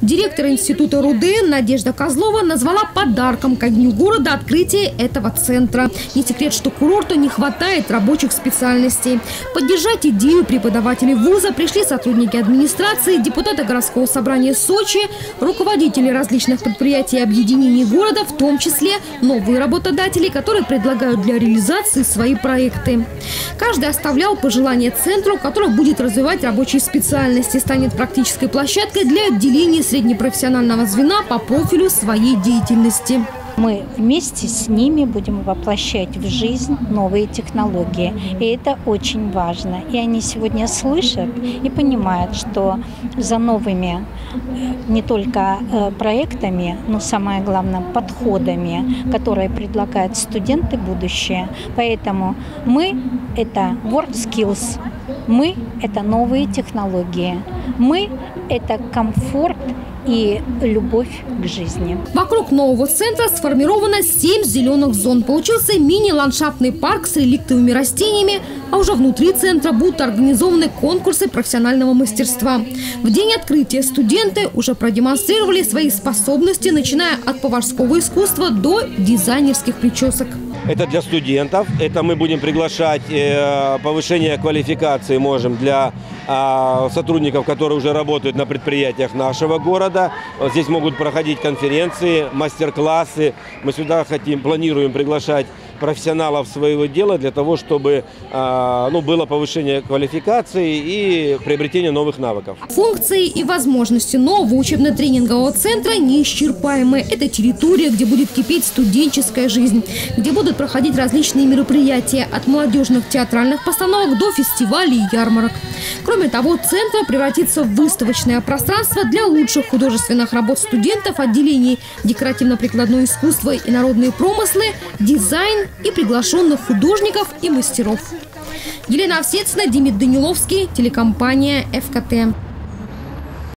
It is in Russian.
Директор института РУДН Надежда Козлова назвала подарком ко дню города открытие этого центра. Не секрет, что курорту не хватает рабочих специальностей. Поддержать идею преподавателей вуза пришли сотрудники администрации, депутаты городского собрания Сочи, руководители различных предприятий и объединений города, в том числе новые работодатели, которые предлагают для реализации свои проекты. Каждый оставлял пожелания центру, который будет развивать рабочие специальности, станет практической площадкой для отделения среднепрофессионального звена по профилю своей деятельности. Мы вместе с ними будем воплощать в жизнь новые технологии. И это очень важно. И они сегодня слышат и понимают, что за новыми не только проектами, но самое главное подходами, которые предлагают студенты будущее. Поэтому мы – это WorldSkills, мы – это новые технологии, мы – это комфорт и любовь к жизни. Вокруг нового центра сформировано 7 зеленых зон. Получился мини-ландшафтный парк с реликтовыми растениями, а уже внутри центра будут организованы конкурсы профессионального мастерства. В день открытия студенты уже продемонстрировали свои способности, начиная от поварского искусства до дизайнерских причесок. Это для студентов, это мы будем приглашать, повышение квалификации можем для сотрудников, которые уже работают на предприятиях нашего города. Здесь могут проходить конференции, мастер-классы. Мы сюда планируем приглашать профессионалов своего дела для того, чтобы было повышение квалификации и приобретение новых навыков. Функции и возможности нового учебно-тренингового центра неисчерпаемы. Это территория, где будет кипеть студенческая жизнь, где будут проходить различные мероприятия от молодежных театральных постановок до фестивалей и ярмарок. Кроме того, центр превратится в выставочное пространство для лучших художественных работ студентов отделений декоративно-прикладное искусство и народные промыслы, дизайн и приглашенных художников и мастеров. Елена Авсетина, Владимир Даниловский, телекомпания ФКТ.